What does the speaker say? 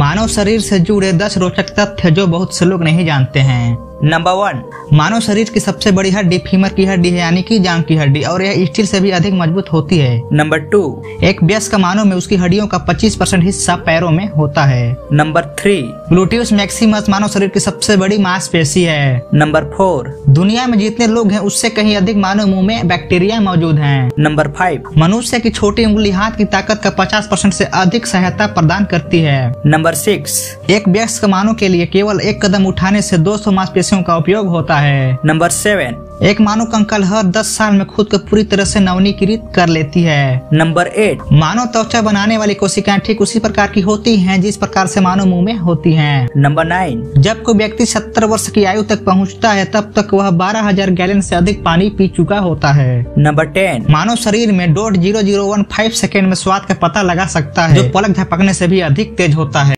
मानव शरीर से जुड़े 10 रोचक तथ्य जो बहुत से लोग नहीं जानते हैं। नंबर 1, मानव शरीर की सबसे बड़ी हड्डी फीमर की हड्डी है यानी कि जांघ की हड्डी, और यह स्टील से भी अधिक मजबूत होती है। नंबर 2, एक वयस्क मानव में उसकी हड्डियों का 25% हिस्सा पैरों में होता है। नंबर 3, ग्लूटियस मैक्सिमस मानव शरीर की सबसे बड़ी मांसपेशी है। नंबर 4, दुनिया में जितने लोग हैं उससे कहीं अधिक मानव मुँह में बैक्टीरिया मौजूद है। नंबर 5, मनुष्य की छोटी उंगली हाथ की ताकत का 50% से अधिक सहायता प्रदान करती है। नंबर 6, एक वयस्क मानव के लिए केवल एक कदम उठाने से 200 मांसपेशियों का उपयोग होता है। नंबर 7, एक मानव कंकाल हर 10 साल में खुद को पूरी तरह से नवीनीकृत कर लेती है। नंबर 8, मानव त्वचा बनाने वाली कोशिकाएं ठीक उसी प्रकार की होती हैं जिस प्रकार से मानव मुंह में होती हैं। नंबर 9, जब कोई व्यक्ति 70 वर्ष की आयु तक पहुंचता है तब तक वह 12,000 गैलन से अधिक पानी पी चुका होता है। नंबर 10, मानव शरीर में 0.0015 सेकेंड में स्वाद का पता लगा सकता है जो पलक झपकने से भी अधिक तेज होता है।